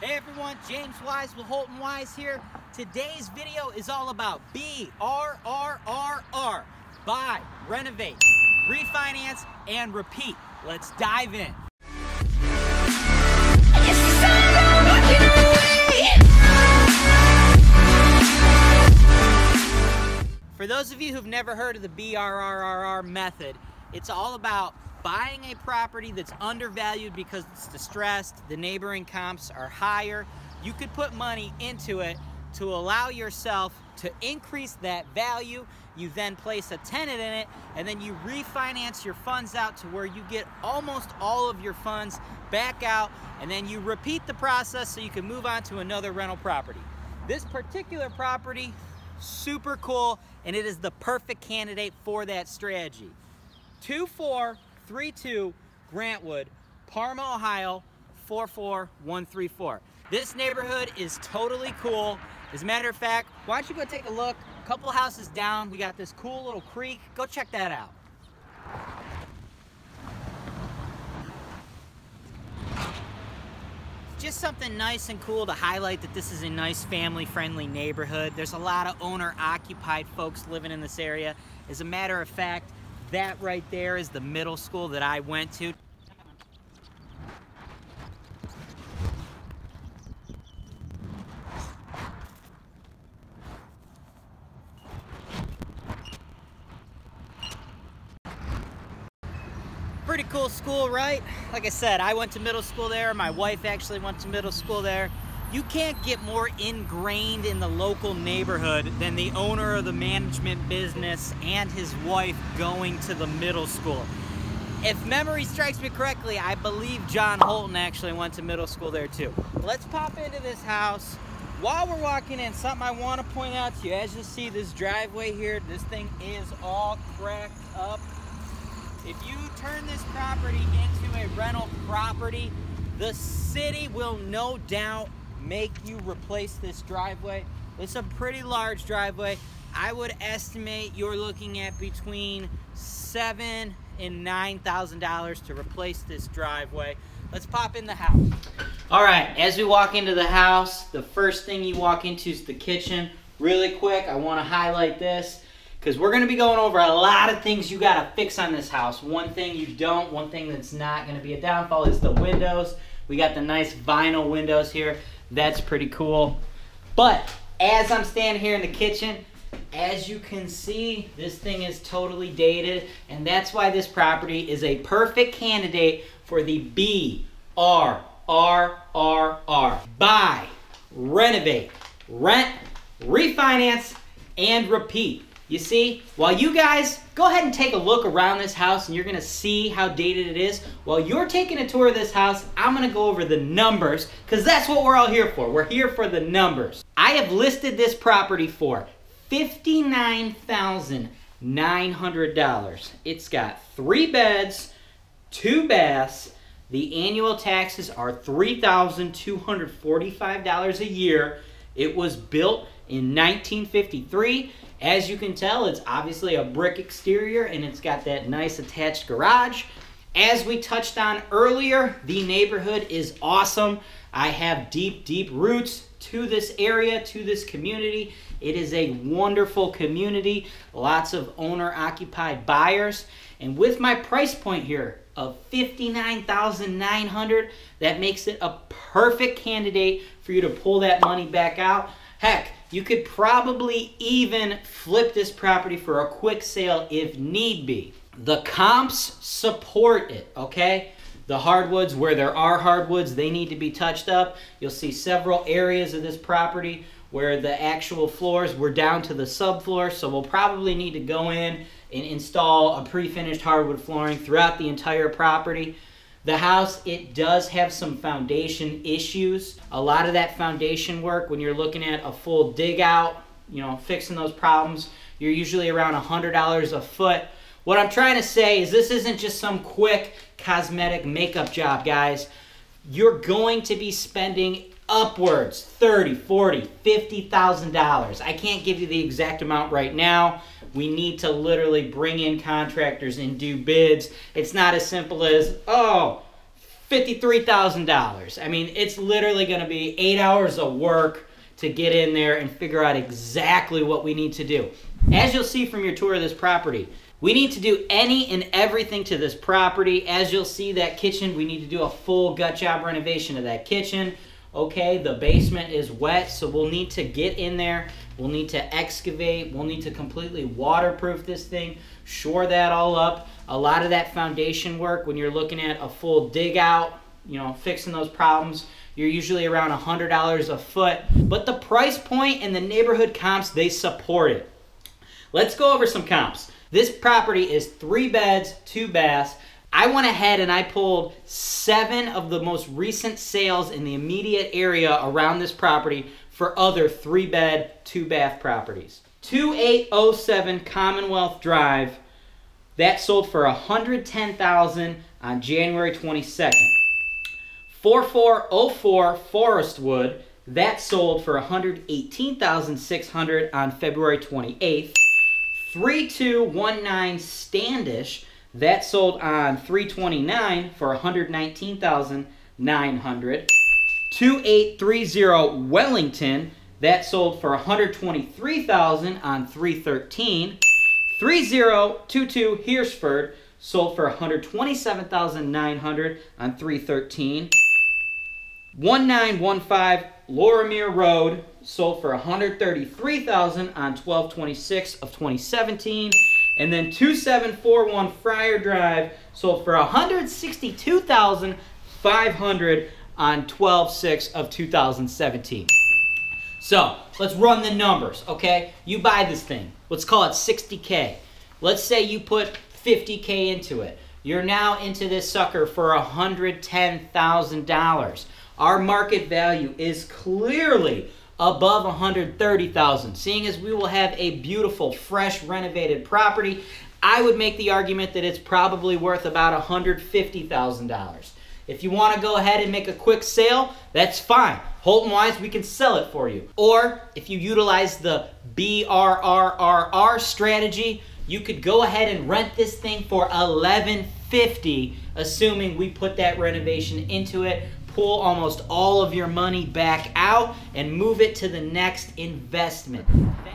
Hey everyone, James Wise with Holton Wise here. Today's video is all about BRRRR. Buy, renovate, refinance, and repeat. Let's dive in. For those of you who've never heard of the BRRRR method, it's all about buying a property that's undervalued because it's distressed, the neighboring comps are higher. You could put money into it to allow yourself to increase that value. You then place a tenant in it, and then you refinance your funds out to where you get almost all of your funds back out, and then you repeat the process so you can move on to another rental property. This particular property, super cool, and it is the perfect candidate for that strategy. 2432 Grantwood, Parma, Ohio, 44134. This neighborhood is totally cool. As a matter of fact, why don't you go take a look? A couple houses down, we got this cool little creek. Go check that out. Just something nice and cool to highlight that this is a nice family-friendly neighborhood. There's a lot of owner-occupied folks living in this area. As a matter of fact, that right there is the middle school that I went to. Pretty cool school, right? Like I said, I went to middle school there. My wife actually went to middle school there. You can't get more ingrained in the local neighborhood than the owner of the management business and his wife going to the middle school. If memory strikes me correctly, I believe John Holton actually went to middle school there too. Let's pop into this house. While we're walking in, something I want to point out to you, as you see this driveway here, this thing is all cracked up. If you turn this property into a rental property, the city will no doubt make you replace this driveway. It's a pretty large driveway. I would estimate you're looking at between $7,000 and $9,000 to replace this driveway. Let's pop in the house. All right, as we walk into the house, the first thing you walk into is the kitchen. Really quick, I wanna highlight this because we're gonna be going over a lot of things you gotta fix on this house. One thing you don't, one thing that's not gonna be a downfall is the windows. We got the nice vinyl windows here. That's pretty cool. But as I'm standing here in the kitchen, as you can see, this thing is totally dated, and that's why this property is a perfect candidate for the BRRRR. Buy, renovate, rent, refinance, and repeat. You see, while you guys go ahead and take a look around this house and you're gonna see how dated it is, while you're taking a tour of this house, I'm gonna go over the numbers because that's what we're all here for. We're here for the numbers. I have listed this property for $59,900. It's got 3 beds, 2 baths. The annual taxes are $3,245 a year. It was built in 1953. As you can tell, it's obviously a brick exterior, and it's got that nice attached garage. As we touched on earlier, the neighborhood is awesome. I have deep, deep roots to this area, to this community. It is a wonderful community, lots of owner-occupied buyers. And with my price point here of $59,900, that makes it a perfect candidate for you to pull that money back out. Heck, you could probably even flip this property for a quick sale if need be. The comps support it, okay? The hardwoods, where there are hardwoods, they need to be touched up. You'll see several areas of this property where the actual floors were down to the subfloor, so we'll probably need to go in and install a pre-finished hardwood flooring throughout the entire property. The house, it does have some foundation issues. A lot of that foundation work, when you're looking at a full dig out, you know, fixing those problems, you're usually around $100 a foot. What I'm trying to say is this isn't just some quick cosmetic makeup job, guys. You're going to be spending upwards $30,000, $40,000, $50,000. I can't give you the exact amount right now. We need to literally bring in contractors and do bids. It's not as simple as, oh, $53,000. I mean, it's literally going to be 8 hours of work to get in there and figure out exactly what we need to do. As you'll see from your tour of this property, we need to do any and everything to this property. As you'll see, that kitchen, we need to do a full gut job renovation of that kitchen. Okay, the basement is wet, so we'll need to get in there. We'll need to excavate. We'll need to completely waterproof this thing, shore that all up. A lot of that foundation work, when you're looking at a full dig out, you know, fixing those problems, you're usually around $100 a foot. But the price point and the neighborhood comps, they support it. Let's go over some comps. This property is 3 beds, 2 baths. I went ahead and I pulled 7 of the most recent sales in the immediate area around this property for other 3-bed, 2-bath properties. 2807 Commonwealth Drive, that sold for $110,000 on January 22nd. 4404 Forestwood, that sold for $118,600 on February 28th. 3219 Standish, that sold on 3/29 for $119,900. 2830 Wellington, that sold for $123,000 on 3/13. 3022 Hirschford, sold for $127,900 on 3/13. 1915 Lorimere Road, sold for $133,000 on 12/26/2017. And then 2741 Friar Drive, sold for $162,500 on 12/6/2017. So let's run the numbers, okay? You buy this thing. Let's call it $60K. Let's say you put $50K into it. You're now into this sucker for $110,000. Our market value is clearly above $130,000. Seeing as we will have a beautiful, fresh, renovated property, I would make the argument that it's probably worth about $150,000. If you want to go ahead and make a quick sale, that's fine. Holton Wise, we can sell it for you. Or if you utilize the BRRRR strategy, you could go ahead and rent this thing for $1,150, assuming we put that renovation into it. Pull almost all of your money back out and move it to the next investment.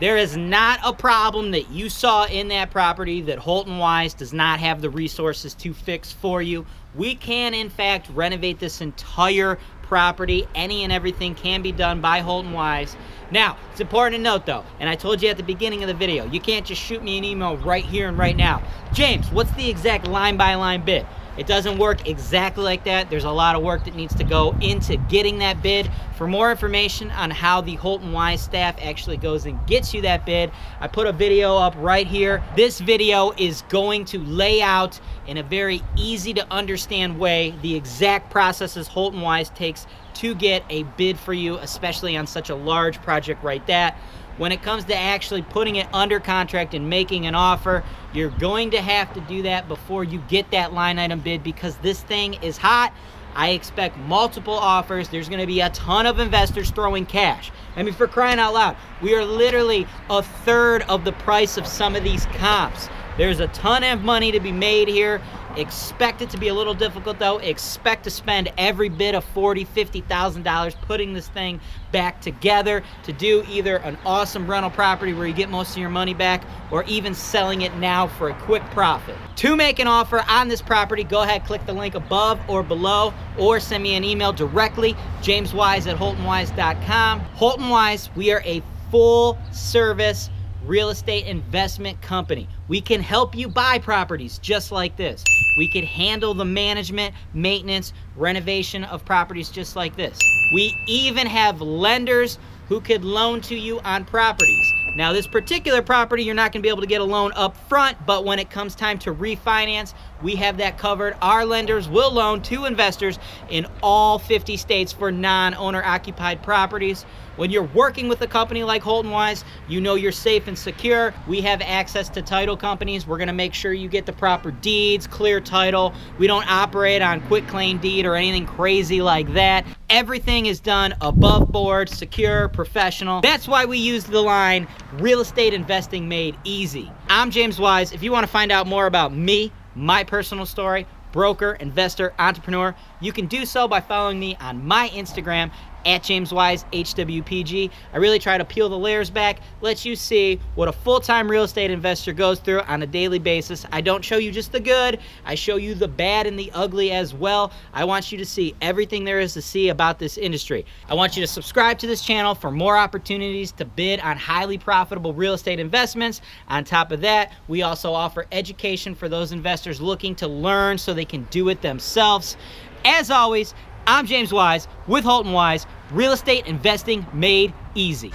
There is not a problem that you saw in that property that Holton Wise does not have the resources to fix for you. We can, in fact, renovate this entire property. Any and everything can be done by Holton Wise. Now, it's important to note, though, and I told you at the beginning of the video, you can't just shoot me an email right here and right now. James, what's the exact line-by-line bid? It doesn't work exactly like that. There's a lot of work that needs to go into getting that bid. For more information on how the Holton Wise staff actually goes and gets you that bid, I put a video up right here. This video is going to lay out in a very easy to understand way the exact processes Holton Wise takes to get a bid for you, especially on such a large project like that. When it comes to actually putting it under contract and making an offer, you're going to have to do that before you get that line item bid, because this thing is hot. I expect multiple offers. There's going to be a ton of investors throwing cash. I mean, for crying out loud, we are literally a third of the price of some of these comps. There's a ton of money to be made here. Expect it to be a little difficult, though. Expect to spend every bit of $40,000, $50,000 putting this thing back together to do either an awesome rental property where you get most of your money back, or even selling it now for a quick profit. To make an offer on this property, go ahead, click the link above or below, or send me an email directly, jameswise@holtonwise.com. Holton Wise, we are a full-service real estate investment company. We can help you buy properties just like this. We could handle the management, maintenance, renovation of properties just like this. We even have lenders who could loan to you on properties. Now, this particular property, you're not going to be able to get a loan up front, but when it comes time to refinance, we have that covered. Our lenders will loan to investors in all 50 states for non-owner-occupied properties. When you're working with a company like Holton Wise, you know you're safe and secure. We have access to title companies. We're going to make sure you get the proper deeds, clear title. We don't operate on quitclaim deed or anything crazy like that. Everything is done above board, secure, professional. That's why we use the line, real estate investing made easy. I'm James Wise. If you want to find out more about me, my personal story, broker, investor, entrepreneur, you can do so by following me on my Instagram at JamesWiseHWPG. I really try to peel the layers back, let you see what a full-time real estate investor goes through on a daily basis. I don't show you just the good, I show you the bad and the ugly as well. I want you to see everything there is to see about this industry. I want you to subscribe to this channel for more opportunities to bid on highly profitable real estate investments. On top of that, we also offer education for those investors looking to learn so they can do it themselves. As always, I'm James Wise with Holton Wise, real estate investing made easy.